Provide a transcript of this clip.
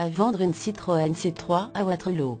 à vendre une Citroën C3 à Wattrelos.